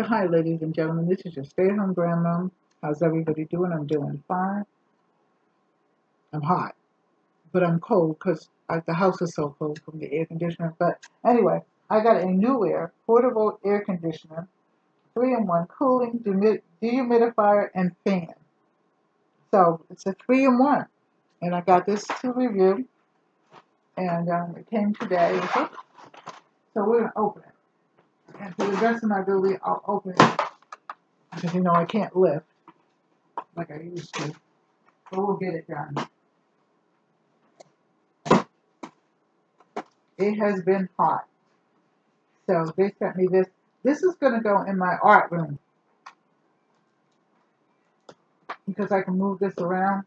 So hi ladies and gentlemen, this is your stay-at-home grandma. How's everybody doing? I'm doing fine. I'm hot, but I'm cold because the house is so cold from the air conditioner. But anyway, I got a Nuaire portable air conditioner, 3-in-1 cooling, dehumidifier, and fan. So it's a 3-in-1, and I got this to review, and it came today. So we're gonna open it. And for the rest of my ability, I'll open it, because you know I can't lift like I used to, but we'll get it done. It has been hot. So they sent me this. This is going to go in my art room, because I can move this around.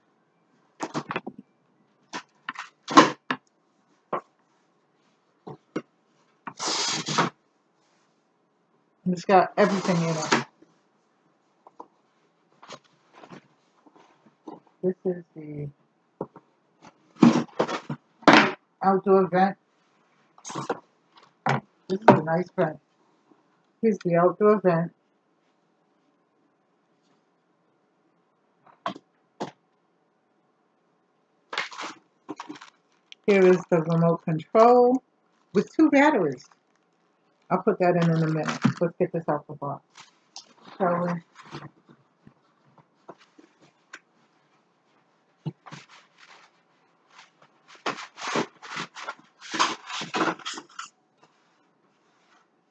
And it's got everything in it. This is the outdoor vent. This is a nice vent. Here's the outdoor vent. Here is the remote control with 2 batteries. I'll put that in a minute. Let's get this out the box. So,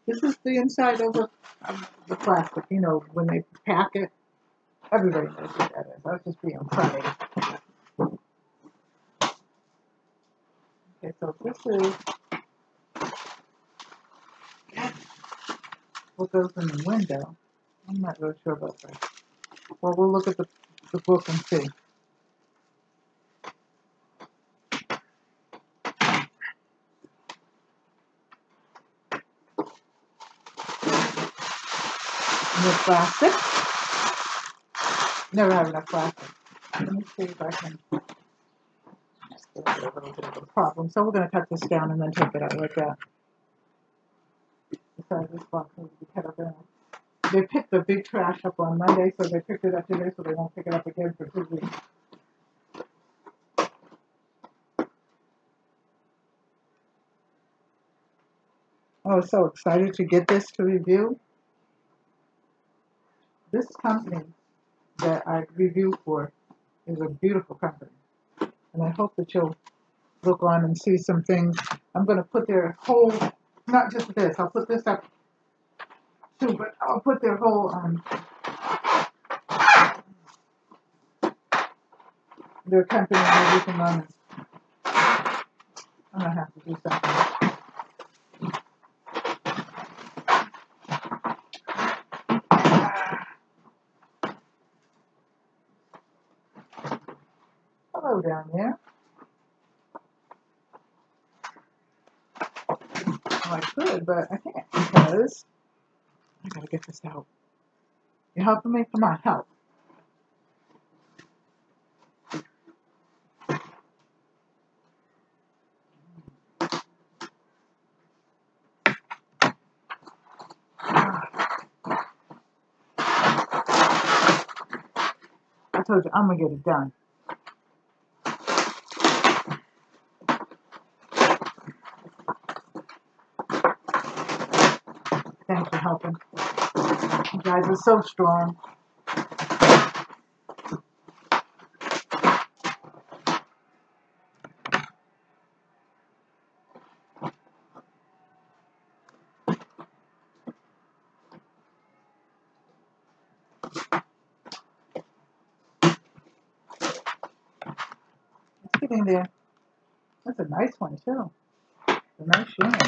this is the inside of the plastic, you know, when they pack it. Everybody knows what that is. I was just being funny. Okay, so this is what goes in the window. I'm not really sure about that. Well, we'll look at the book and see. More plastic. Never have enough plastic. Let me see if I can. That's a little bit of a problem. So we're going to cut this down and then take it out like that. Besides, this box needs to be cut up down. They picked the big trash up on Monday, so they picked it up today, so they won't pick it up again for 2 weeks. I was so excited to get this to review. This company that I review for is a beautiful company, and I hope that you'll look on and see some things. I'm going to put their whole, not just this, I'll put this up too, but I'll put their whole their company and everything on it. I'm going to have to do something. Down there. Well, I could, but I can't because I gotta get this out. You're helping me? Come on, help. I told you I'm gonna get it done. Thanks for helping. You guys are so strong. It's getting there. That's a nice one too. A nice unit.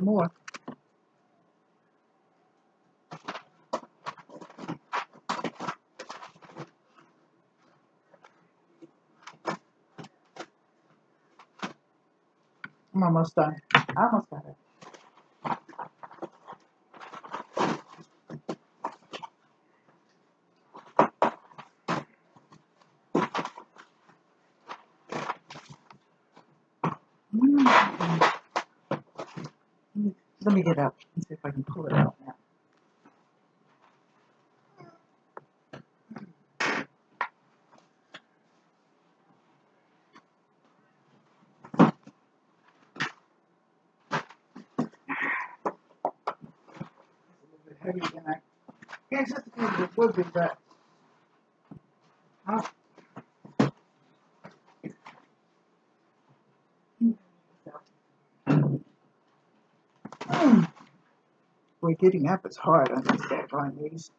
More. I'm almost done. I almost got it. Let me get up and see if I can pull it out now. Would be, but huh? Boy, getting up is hard on these daggone knees.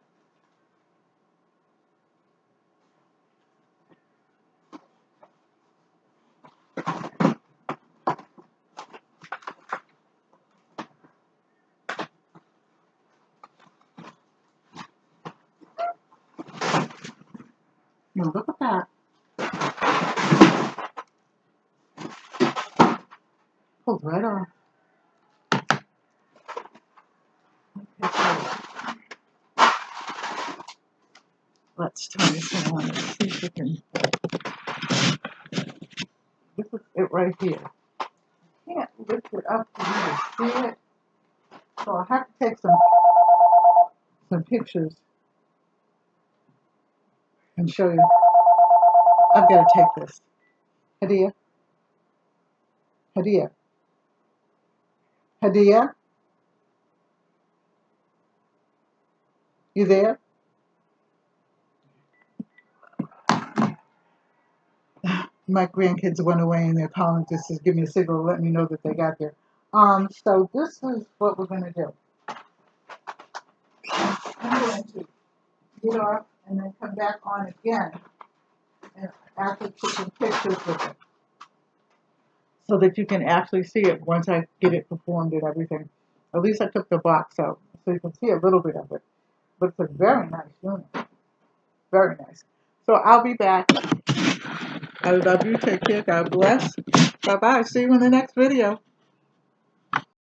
Now look at that. Pulled right off. Okay, so let's turn this on and see if we can. This is it right here. I can't lift it up to really see it. So I'll have to take some pictures and show you. I've got to take this. Hadia. Hadia. Hadia. You there? My grandkids went away and they're calling just to give me a signal to let me know that they got there. So this is what we're going to do. I'm going to get off and then come back on again and after taking pictures with it so that you can actually see it once I get it performed and everything. At least I took the box out so you can see a little bit of it. But it's a very nice unit. Very nice. So I'll be back. I love you. Take care. God bless. Bye-bye. See you in the next video.